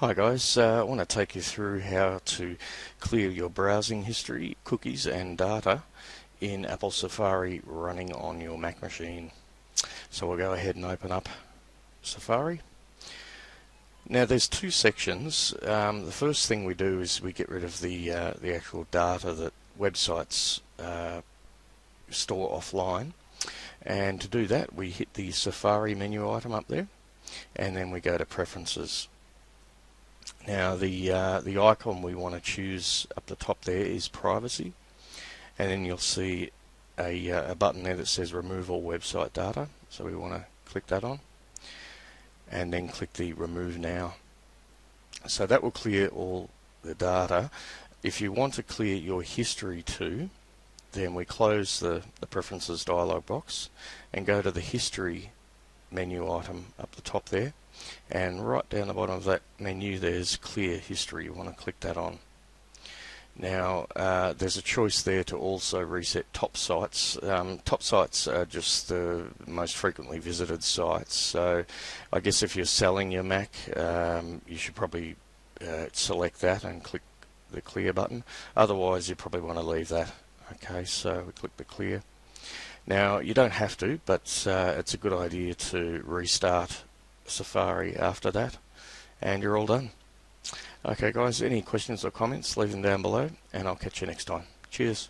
Hi guys, I want to take you through how to clear your browsing history, cookies and data in Apple Safari running on your Mac machine. So we'll go ahead and open up Safari. Now there's two sections. The first thing we do is we get rid of the actual data that websites store offline, and to do that we hit the Safari menu item up there and then we go to Preferences. Now the icon we want to choose up the top there is Privacy, and then you'll see a button there that says Remove All Website Data, so we want to click that on and then click the Remove Now. So that will clear all the data. If you want to clear your history too, then we close the Preferences dialog box and go to the History menu item up the top there, and right down the bottom of that menu there's Clear History. You want to click that on. Now there's a choice there to also reset top sites. Top sites are just the most frequently visited sites, so I guess if you're selling your Mac you should probably select that and click the Clear button, otherwise you probably want to leave that. Okay, so we click the Clear. Now you don't have to, but it's a good idea to restart Safari after that, and you're all done. Okay guys, any questions or comments, leave them down below and I'll catch you next time. Cheers.